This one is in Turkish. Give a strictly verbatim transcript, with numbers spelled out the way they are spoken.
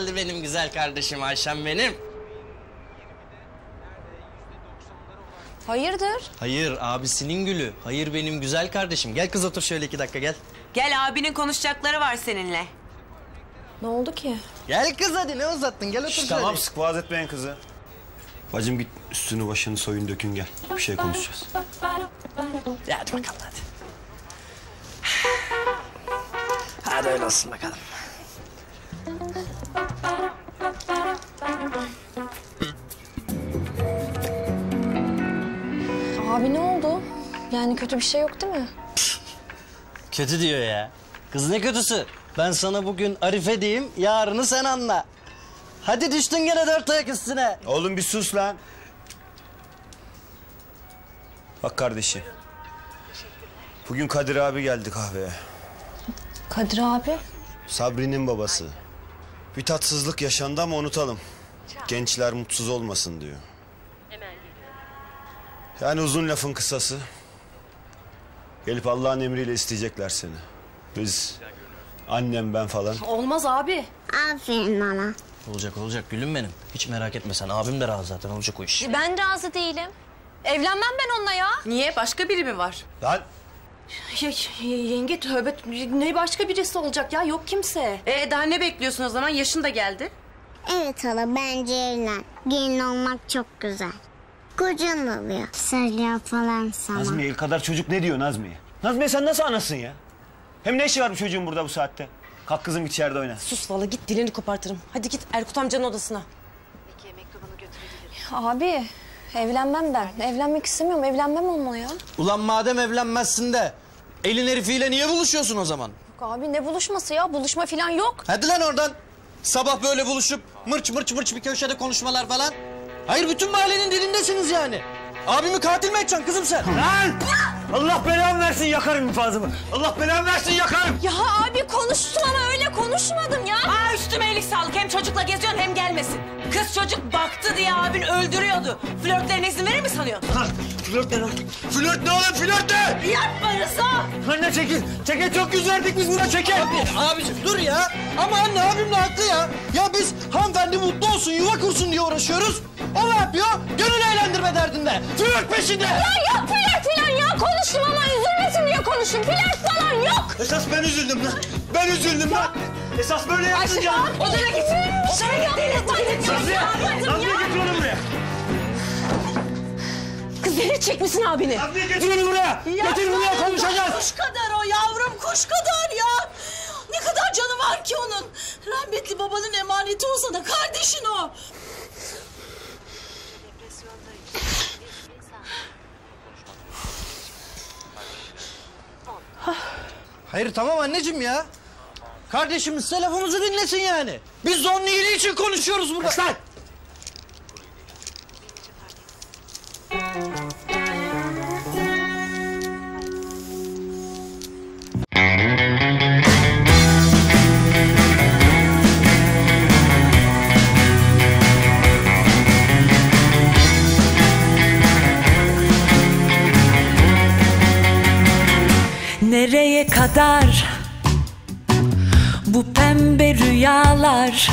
Benim güzel kardeşim Ayşem benim. Hayırdır? Hayır, abisinin gülü. Hayır benim güzel kardeşim. Gel kız otur şöyle iki dakika gel. Gel, abinin konuşacakları var seninle. Ne oldu ki? Gel kız hadi, ne uzattın, gel otur şöyle. Tamam, sık boğaz etmeyin kızı. Bacım git üstünü başını soyun dökün gel. Bir şey konuşacağız. Hadi bakalım hadi. Hadi öyle olsun bakalım. Abi ne oldu? Yani kötü bir şey yok değil mi? Kötü diyor ya. Kız ne kötüsü? Ben sana bugün Arife diyeyim, yarını sen anla. Hadi düştün gene dört ayak üstüne. Oğlum bir sus lan. Bak kardeşim. Bugün Kadir abi geldi kahveye. Kadir abi? Sabri'nin babası. Bir tatsızlık yaşandı ama unutalım. Gençler mutsuz olmasın diyor. Yani uzun lafın kısası. Gelip Allah'ın emriyle isteyecekler seni. Biz, annem, ben falan. Olmaz abi. Aferin bana. Olacak olacak gülüm benim. Hiç merak etme sen. Abim de razı zaten. Olacak o iş. Ben razı değilim. Evlenmem ben onunla ya. Niye? Başka biri mi var? Lan. Ya, yenge tövbe, ne başka birisi olacak ya? Yok kimse. Ee daha ne bekliyorsun o zaman? Yaşın da geldi. Evet hala, bence evlen. Gelin olmak çok güzel. Kocan oluyor. Söylüyor falan sana. Nazmiye el kadar çocuk ne diyor Nazmiye? Nazmiye sen nasıl anasın ya? Hem ne işi var bu çocuğun burada bu saatte? Kalk kızım git içeride oyna. Sus valla, git dilini kopartırım. Hadi git Erkut amcanın odasına. Peki mektubunu götürebilirim. Abi evlenmem ben. Evlenmek istemiyorum. Evlenmem onunla ya. Ulan madem evlenmezsin de elin herifiyle niye buluşuyorsun o zaman? Yok abi ne buluşması ya? Buluşma falan yok. Hadi lan oradan. Sabah böyle buluşup mırç mırç mırç bir köşede konuşmalar falan. Hayır, bütün mahallenin dilindesiniz yani. Abimi katil mi edeceksin kızım sen? Lan! Allah belamı versin yakarım infazımı. Allah belamı versin yakarım. Ya abi konuştum ama öyle konuşmadım ya. Aa üstüme elik sağlık. Hem çocukla geziyorsun hem gelmesin. Kız çocuk baktı diye abin öldürüyordu. Flörtlerine izin verir mi sanıyorsun? Ha, flört ne lan? Flört ne oğlum flört ne? Yapma Rıza. Anne çekil. Çekil çok yüz verdik biz buna çekil. Abi, abiciğim dur ya. Ama anne abim de haklı ya. Ya biz hanımefendi mutlu olsun yuva kursun diye uğraşıyoruz. O ne yapıyor? Gönül eğlendirme derdinde. Flört peşinde. Ya yok flört filan ya. Konuştum ama üzülmesin diye konuştum. Flört falan yok. Esas ben üzüldüm lan. Ben üzüldüm lan. Esas böyle yaptın ya. Odana gitsin. Şöyle git. Deli deli. Nazmiye getir onu buraya. Kız nereye çekmişsin abini? Nazmiye getir onu buraya. Getir buraya konuşacağız. Kuş kadar o yavrum kuş kadar ya. Ne kadar canı var ki onun. Rahmetli babanın emaneti olsa da kardeşin o. Hayır tamam anneciğim ya. Kardeşimiz lafımızı dinlesin yani. Biz de onun iyiliği için konuşuyoruz burada. Aslan! Nereye kadar bu pembe rüyalar?